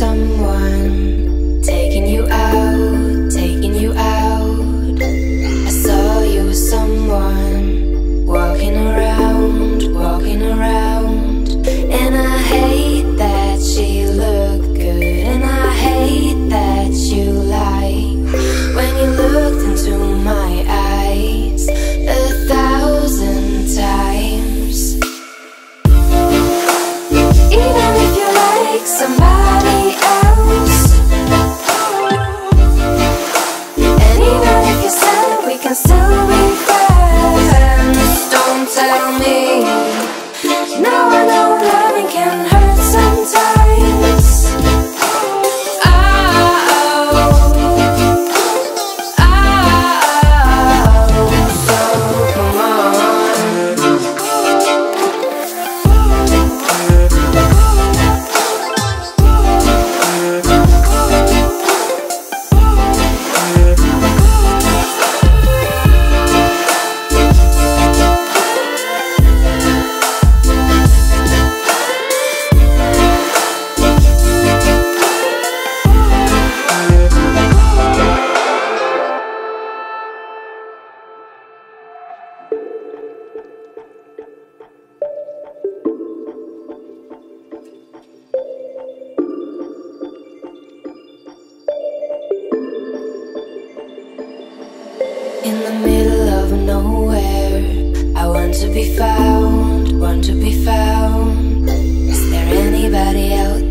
Someone taking you out, I saw you with someone walking around, and I hate that she looked good, and I hate that you lied. When you looked into my eyes 1,000 times, even if you like somebody else, and even if you said we can still be friends, don't tell me. Now I know loving can hurt sometimes. Oh, oh, oh. So come on. In the middle of nowhere, I want to be found, want to be found. Is there anybody out there?